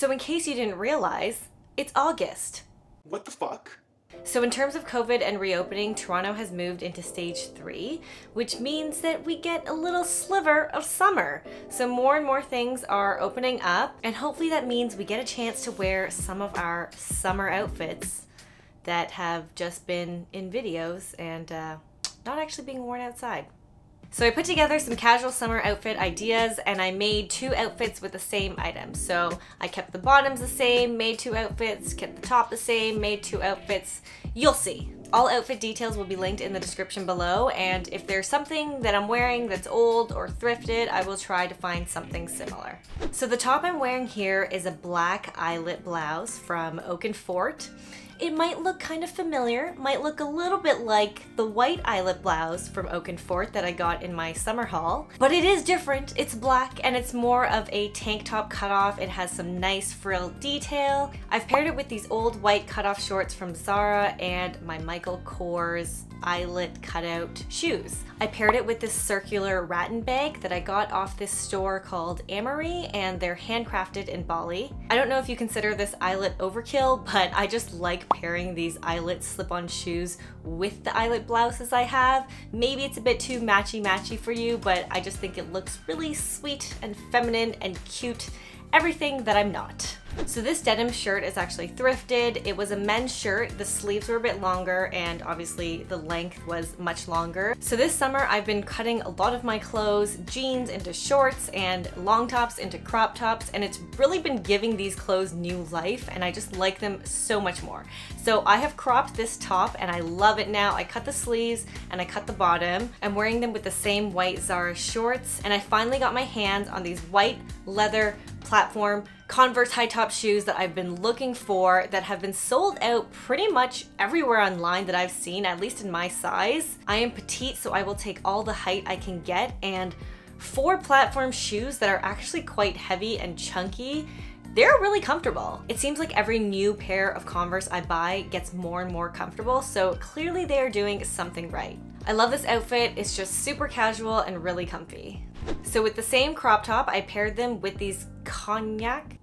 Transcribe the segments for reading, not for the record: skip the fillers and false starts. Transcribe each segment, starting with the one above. So in case you didn't realize, it's August. What the fuck? So in terms of COVID and reopening, Toronto has moved into stage 3, which means that we get a little sliver of summer. So more and more things are opening up, and hopefully that means we get a chance to wear some of our summer outfits that have just been in videos and not actually being worn outside. So I put together some casual summer outfit ideas, and I made 2 outfits with the same item. So I kept the bottoms the same, made 2 outfits, kept the top the same, made 2 outfits. You'll see. All outfit details will be linked in the description below, and if there's something that I'm wearing that's old or thrifted, I will try to find something similar. So the top I'm wearing here is a black eyelet blouse from Oak and Fort. It might look kind of familiar, might look a little bit like the white eyelet blouse from Oak and Fort that I got in my summer haul, but it is different. It's black and it's more of a tank top cutoff. It has some nice frill detail. I've paired it with these old white cutoff shorts from Zara and my Michael Kors eyelet cutout shoes. I paired it with this circular rattan bag that I got off this store called Amory, and they're handcrafted in Bali. I don't know if you consider this eyelet overkill, but I just like pairing these eyelet slip-on shoes with the eyelet blouses I have. Maybe it's a bit too matchy-matchy for you, but I just think it looks really sweet and feminine and cute. Everything that I'm not. So this denim shirt is actually thrifted. It was a men's shirt. The sleeves were a bit longer, and obviously the length was much longer. So this summer I've been cutting a lot of my clothes, jeans into shorts and long tops into crop tops, and it's really been giving these clothes new life, and I just like them so much more. So I have cropped this top and I love it now. I cut the sleeves and I cut the bottom. I'm wearing them with the same white Zara shorts, and I finally got my hands on these white leather platform Converse high top shoes that I've been looking for, that have been sold out pretty much everywhere online that I've seen, at least in my size. I am petite, so I will take all the height I can get, and 4 platform shoes that are actually quite heavy and chunky. They're really comfortable. It seems like every new pair of Converse I buy gets more and more comfortable, so clearly they are doing something right. I love this outfit. It's just super casual and really comfy. So with the same crop top, I paired them with these cognac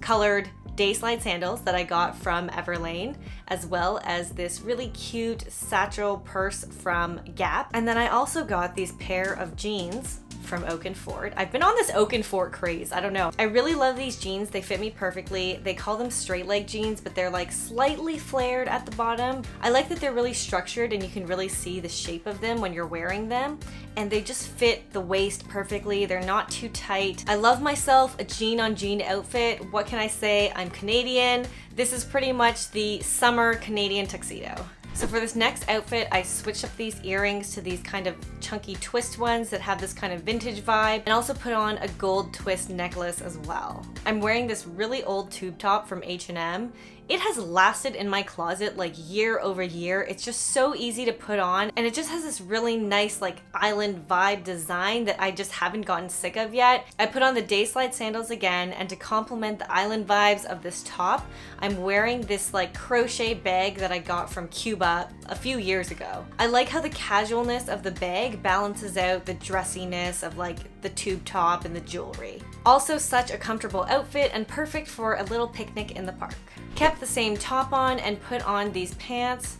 colored day slide sandals that I got from Everlane, as well as this really cute satchel purse from Gap. And then I also got these pair of jeans from Oak and Fort. I've been on this Oak and Fort craze, I don't know. I really love these jeans, they fit me perfectly. They call them straight leg jeans, but they're like slightly flared at the bottom. I like that they're really structured and you can really see the shape of them when you're wearing them, and they just fit the waist perfectly. They're not too tight. I love myself a jean on jean outfit. What can I say? I'm Canadian. This is pretty much the summer Canadian tuxedo. So for this next outfit, I switched up these earrings to these kind of chunky twist ones that have this kind of vintage vibe, and also put on a gold twist necklace as well. I'm wearing this really old tube top from H&M. It has lasted in my closet like year over year. It's just so easy to put on, and it just has this really nice like island vibe design that I just haven't gotten sick of yet. I put on the day slide sandals again, and to complement the island vibes of this top, I'm wearing this like crochet bag that I got from Cuba a few years ago. I like how the casualness of the bag balances out the dressiness of like the tube top and the jewelry. Also such a comfortable outfit and perfect for a little picnic in the park. Kept the same top on and put on these pants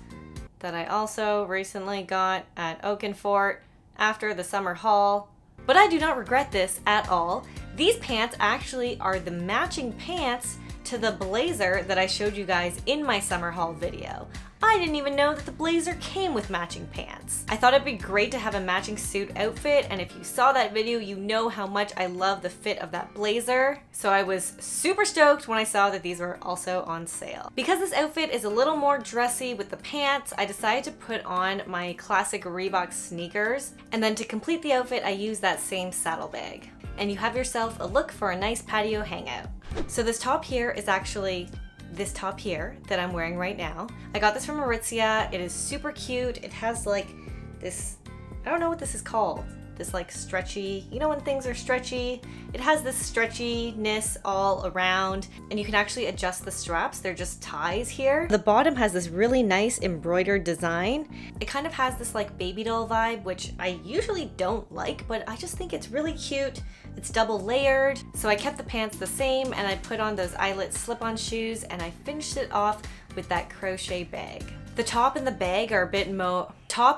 that I also recently got at Oak and Fort after the summer haul. But I do not regret this at all. These pants actually are the matching pants to the blazer that I showed you guys in my summer haul video. I didn't even know that the blazer came with matching pants. I thought it'd be great to have a matching suit outfit, and if you saw that video, you know how much I love the fit of that blazer. So I was super stoked when I saw that these were also on sale. Because this outfit is a little more dressy with the pants, I decided to put on my classic Reebok sneakers, and then to complete the outfit, I used that same saddlebag. And you have yourself a look for a nice patio hangout. So this top here is actually this top here that I'm wearing right now. I got this from Aritzia. It is super cute. It has like this, I don't know what this is called, this like stretchy, you know when things are stretchy? It has this stretchiness all around, and you can actually adjust the straps. They're just ties here. The bottom has this really nice embroidered design. It kind of has this like baby doll vibe, which I usually don't like, but I just think it's really cute. It's double layered. So I kept the pants the same, and I put on those eyelet slip-on shoes, and I finished it off with that crochet bag. The top and the bag are a bit more boho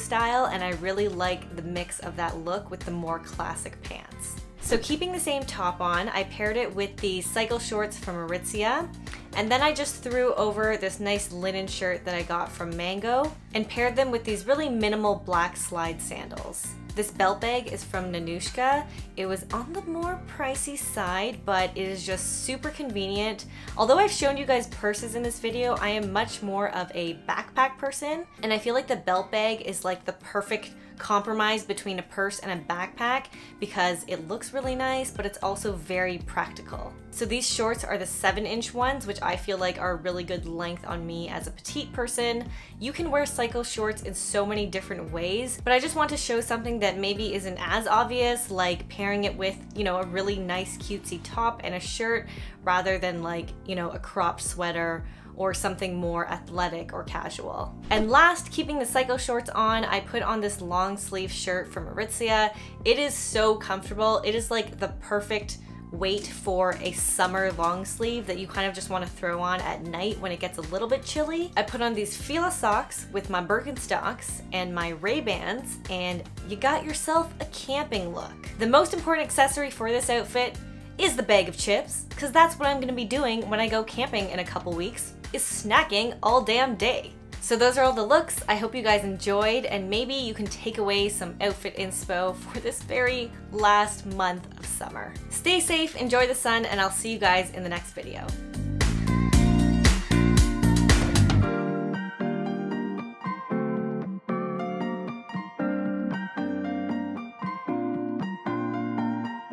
style, and I really like the mix of that look with the more classic pants. So keeping the same top on, I paired it with the cycle shorts from Aritzia, and then I just threw over this nice linen shirt that I got from Mango and paired them with these really minimal black slide sandals. This belt bag is from Nanushka. It was on the more pricey side, but it is just super convenient. Although I've shown you guys purses in this video, I am much more of a backpack person, and I feel like the belt bag is like the perfect compromise between a purse and a backpack because it looks really nice, but it's also very practical. So these shorts are the 7-inch ones, which I feel like are a really good length on me as a petite person. You can wear cycle shorts in so many different ways, but I just want to show something that maybe isn't as obvious, like pairing it with, you know, a really nice cutesy top and a shirt rather than like, you know, a cropped sweater or something more athletic or casual. And last, keeping the cycle shorts on, I put on this long sleeve shirt from Aritzia. It is so comfortable. It is like the perfect weight for a summer long sleeve that you kind of just want to throw on at night when it gets a little bit chilly. I put on these Fila socks with my Birkenstocks and my Ray-Bans, and you got yourself a camping look. The most important accessory for this outfit is the bag of chips, because that's what I'm going to be doing when I go camping in a couple weeks, is snacking all damn day. So those are all the looks. I hope you guys enjoyed, and maybe you can take away some outfit inspo for this very last month of summer. Stay safe, enjoy the sun, and I'll see you guys in the next video.